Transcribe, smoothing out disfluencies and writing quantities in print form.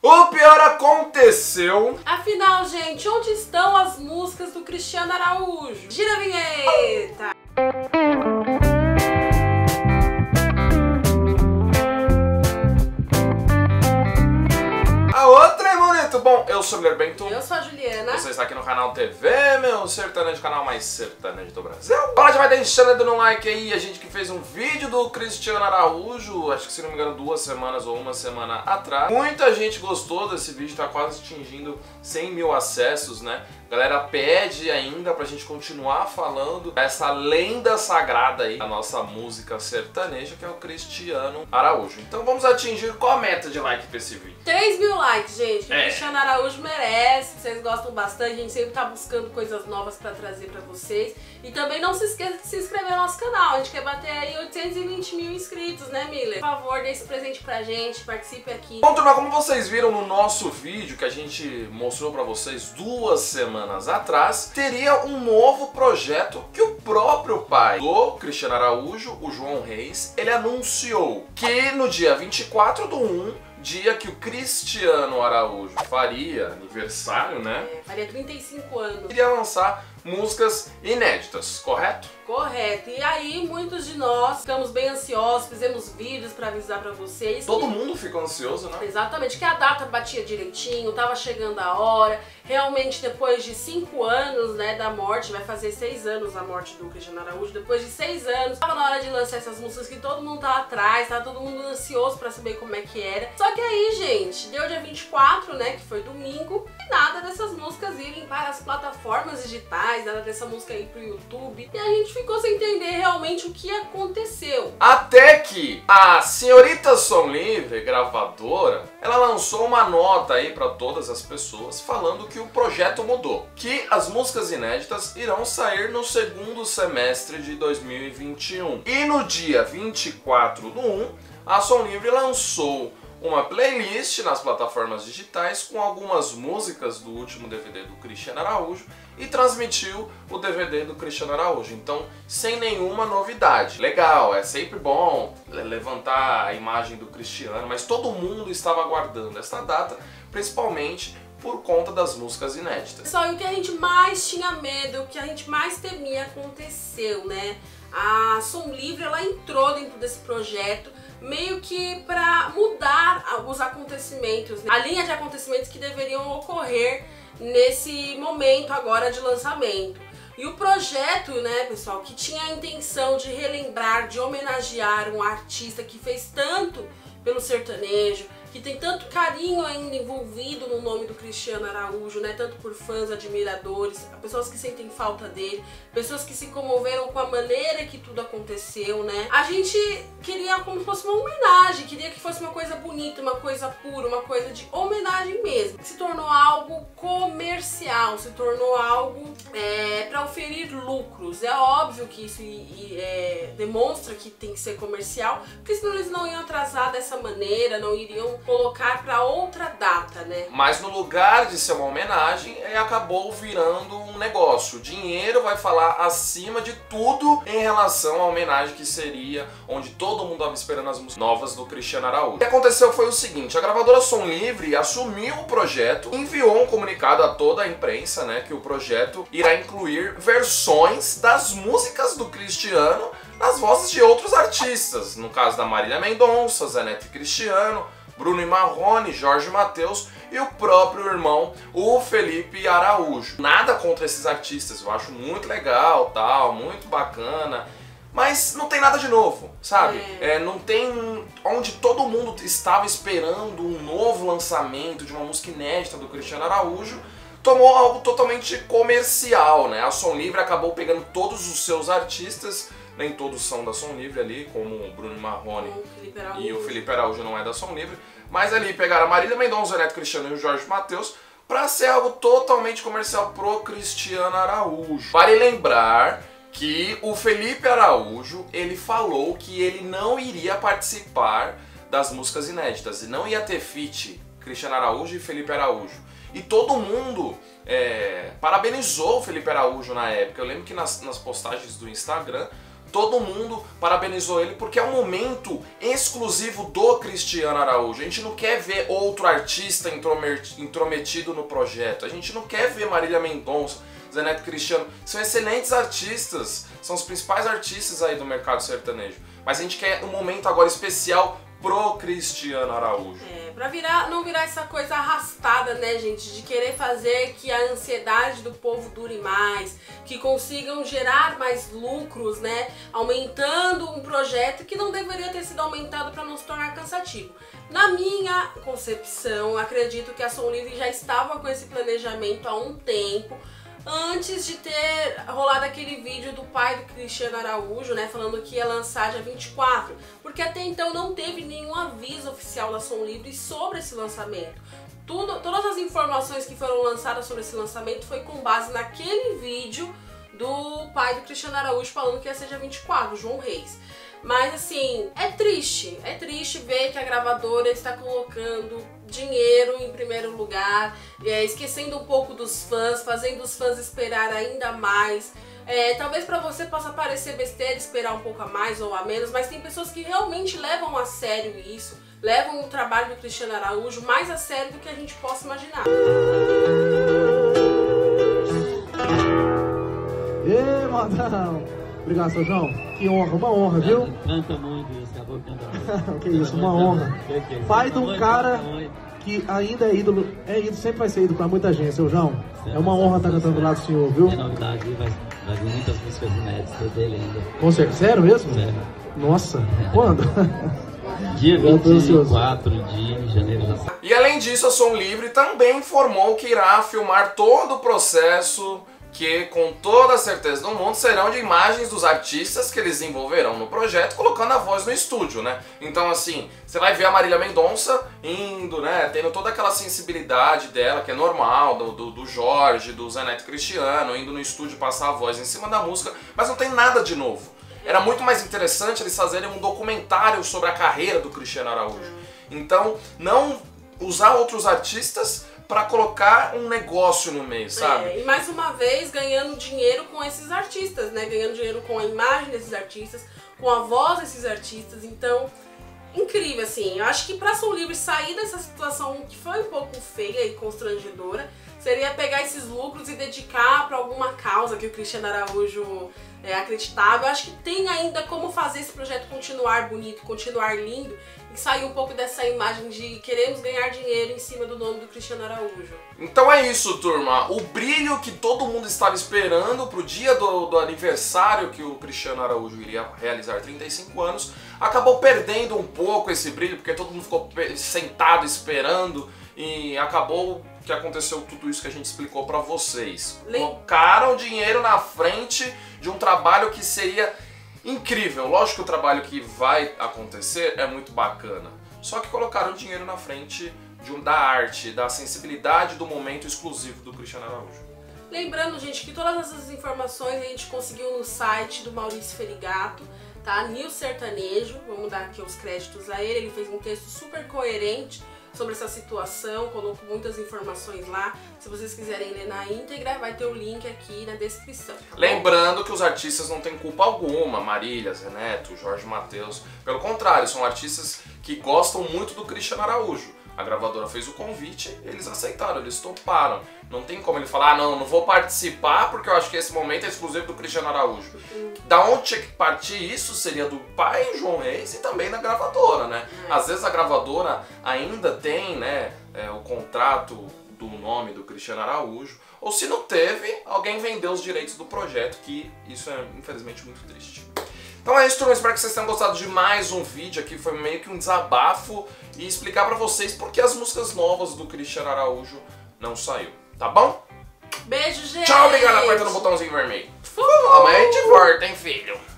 O pior aconteceu. Afinal, gente, onde estão as músicas do Cristiano Araújo? Gira a vinheta. A outra é bonito. Bom, eu sou o Müller Bento. Eu sou a Juliana. Você está aqui no canal TV Meu Sertanejo, canal mais sertanejo do Brasil. Agora já vai deixando o dedo no like aí. A gente que fez um vídeo do Cristiano Araújo, acho que se não me engano 2 semanas ou 1 semana atrás. Muita gente gostou desse vídeo, tá quase atingindo 100 mil acessos, né? A galera pede ainda pra gente continuar falando dessa lenda sagrada aí, a nossa música sertaneja, que é o Cristiano Araújo. Então vamos atingir qual a meta de like pra esse vídeo? 3 mil likes, gente. É. O Cristiano Araújo merece, vocês gostam bastante, a gente sempre tá buscando coisas novas pra trazer pra vocês. E também não se esqueça de se inscrever no nosso canal, a gente quer bater aí 820 mil inscritos, né, Müller? Por favor, dê esse presente pra gente, participe aqui. Bom, turma, como vocês viram no nosso vídeo que a gente mostrou pra vocês 2 semanas atrás, teria um novo projeto que o próprio pai do Cristiano Araújo, o João Reis, ele anunciou que no dia 24/1, dia que o Cristiano Araújo faria aniversário, né? É, faria 35 anos. Iria lançar músicas inéditas, correto? Correto. E aí, muitos de nós ficamos bem ansiosos, fizemos vídeos pra avisar pra vocês. Todo mundo ficou ansioso, né? Exatamente, que a data batia direitinho, tava chegando a hora. Realmente, depois de 5 anos, né, da morte, vai fazer 6 anos a morte do Cristiano Araújo, depois de 6 anos, tava na hora de lançar essas músicas que todo mundo tava atrás, tava todo mundo ansioso pra saber como é que era. Só que aí, gente, deu dia 24, né, que foi domingo, e nada dessas músicas irem para as plataformas digitais, nada dessa música ir pro YouTube, e a gente ficou sem entender realmente o que aconteceu. Até que a senhorita Som Livre, gravadora, ela lançou uma nota aí pra todas as pessoas falando que o projeto mudou, que as músicas inéditas irão sair no 2º semestre de 2021. E no dia 24/1, a Som Livre lançou uma playlist nas plataformas digitais com algumas músicas do último DVD do Cristiano Araújo e transmitiu o DVD do Cristiano Araújo, então sem nenhuma novidade. Legal, é sempre bom levantar a imagem do Cristiano, mas todo mundo estava aguardando esta data, principalmente por conta das músicas inéditas. Pessoal, e o que a gente mais tinha medo, o que a gente mais temia aconteceu, né? A Som Livre, ela entrou dentro desse projeto meio que para mudar os acontecimentos, né? A linha de acontecimentos que deveriam ocorrer nesse momento agora de lançamento. E o projeto, né, pessoal, que tinha a intenção de relembrar, de homenagear um artista que fez tanto pelo sertanejo, que tem tanto carinho ainda envolvido no nome do Cristiano Araújo, né? Tanto por fãs, admiradores, pessoas que sentem falta dele, pessoas que se comoveram com a maneira que tudo aconteceu, né? A gente queria como se fosse uma homenagem, queria que fosse uma coisa bonita, uma coisa pura, uma coisa de homenagem mesmo. Se tornou algo comercial, se tornou algo para oferir lucros. É óbvio que isso demonstra que tem que ser comercial, porque senão eles não iam atrasar dessa maneira, não iriam colocar para outra data, né? Mas no lugar de ser uma homenagem, ele acabou virando um negócio. O dinheiro vai falar acima de tudo em relação à homenagem que seria, onde todo mundo estava esperando as músicas novas do Cristiano Araújo. O que aconteceu foi o seguinte: a gravadora Som Livre assumiu o projeto, enviou um comunicado a toda a imprensa, né, que o projeto irá incluir versões das músicas do Cristiano nas vozes de outros artistas, no caso da Marília Mendonça, Zé Neto e Cristiano, Bruno Marrone, Jorge Matheus e o próprio irmão, o Felipe Araújo. Nada contra esses artistas, eu acho muito legal, tal, muito bacana, mas não tem nada de novo, sabe? Não tem onde todo mundo estava esperando um novo lançamento de uma música inédita do Cristiano Araújo. Tomou algo totalmente comercial, né? A Som Livre acabou pegando todos os seus artistas, nem todos são da Som Livre ali, como o Bruno Marrone e o Felipe Araújo não é da Som Livre, mas ali pegaram a Marília Mendonça, o Neto Cristiano e o Jorge Matheus para ser algo totalmente comercial pro Cristiano Araújo. Vale lembrar que o Felipe Araújo, ele falou que ele não iria participar das músicas inéditas e não ia ter feat Cristiano Araújo e Felipe Araújo. E todo mundo parabenizou o Felipe Araújo na época. Eu lembro que nas postagens do Instagram, todo mundo parabenizou ele porque é um momento exclusivo do Cristiano Araújo. A gente não quer ver outro artista intrometido no projeto, a gente não quer ver Marília Mendonça, Zé Neto, Cristiano, são excelentes artistas, são os principais artistas aí do mercado sertanejo, mas a gente quer um momento agora especial pro Cristiano Araújo. É, pra não virar essa coisa arrastada, né, gente, de querer fazer que a ansiedade do povo dure mais, que consigam gerar mais lucros, né, aumentando um projeto que não deveria ter sido aumentado pra não se tornar cansativo. Na minha concepção, acredito que a Som Livre já estava com esse planejamento há um tempo, antes de ter rolado aquele vídeo do pai do Cristiano Araújo, né, falando que ia lançar dia 24, porque até então não teve nenhum aviso oficial da Som Livre sobre esse lançamento. Todas as informações que foram lançadas sobre esse lançamento foi com base naquele vídeo do pai do Cristiano Araújo falando que ia ser dia 24, João Reis. Mas assim, é triste ver que a gravadora está colocando dinheiro em primeiro lugar, esquecendo um pouco dos fãs, fazendo os fãs esperar ainda mais. Talvez pra você possa parecer besteira esperar um pouco a mais ou a menos, mas tem pessoas que realmente levam a sério isso, levam o trabalho do Cristiano Araújo mais a sério do que a gente possa imaginar. Ei, madame! Obrigado, seu João. Que honra, uma honra, viu? Canta muito isso, acabou cantando. Que isso, uma honra. Pai de um cara que ainda é ídolo, sempre vai ser ídolo pra muita gente, seu João. É uma honra estar cantando do lado do senhor, viu? É novidade, vai vir muitas músicas inéditas dele ainda. Com certeza, sério mesmo? Sério. Nossa, quando? Dia 24 de janeiro. E além disso, a Som Livre também informou que irá filmar todo o processo, que com toda a certeza do mundo serão de imagens dos artistas que eles envolverão no projeto, colocando a voz no estúdio, né? Então assim, você vai ver a Marília Mendonça indo, né, tendo toda aquela sensibilidade dela, que é normal, do Jorge, do Zé Neto, Cristiano, indo no estúdio passar a voz em cima da música, mas não tem nada de novo. Era muito mais interessante eles fazerem um documentário sobre a carreira do Cristiano Araújo. Então, não usar outros artistas pra colocar um negócio no meio, sabe? E mais uma vez ganhando dinheiro com esses artistas, né? Ganhando dinheiro com a imagem desses artistas, com a voz desses artistas, então incrível, assim. Eu acho que pra Som Livre sair dessa situação que foi um pouco feia e constrangedora seria pegar esses lucros e dedicar pra alguma causa que o Cristiano Araújo acreditava. Eu acho que tem ainda como fazer esse projeto continuar bonito, continuar lindo e sair um pouco dessa imagem de queremos ganhar dinheiro em cima do nome do Cristiano Araújo. Então é isso, turma. O brilho que todo mundo estava esperando pro dia do aniversário que o Cristiano Araújo iria realizar 35 anos acabou perdendo um pouco esse brilho, porque todo mundo ficou sentado esperando e acabou que aconteceu tudo isso que a gente explicou pra vocês. Colocaram dinheiro na frente de um trabalho que seria incrível. Lógico que o trabalho que vai acontecer é muito bacana, só que colocaram dinheiro na frente da arte, da sensibilidade do momento exclusivo do Cristiano Araújo. Lembrando, gente, que todas essas informações a gente conseguiu no site do Maurício Ferigato, tá? New Sertanejo, vamos dar aqui os créditos a ele fez um texto super coerente sobre essa situação, coloco muitas informações lá. Se vocês quiserem ler na íntegra, vai ter o link aqui na descrição. Tá? Lembrando que os artistas não têm culpa alguma, Marília, Zé Neto, Jorge Matheus. Pelo contrário, são artistas que gostam muito do Cristiano Araújo. A gravadora fez o convite, eles aceitaram, eles toparam. Não tem como ele falar, ah, não vou participar porque eu acho que esse momento é exclusivo do Cristiano Araújo. Da onde tinha que partir isso seria do pai João Reis e também da gravadora, né? Às vezes a gravadora ainda tem, né, o contrato do nome do Cristiano Araújo, ou se não teve, alguém vendeu os direitos do projeto, que isso é infelizmente muito triste. Então é isso, turma. Espero que vocês tenham gostado de mais um vídeo aqui. Foi meio que um desabafo e explicar pra vocês por que as músicas novas do Cristiano Araújo não saiu. Tá bom? Beijo, gente! Tchau, obrigado. Aperta no botãozinho vermelho. Amanhã a gente volta, hein, filho?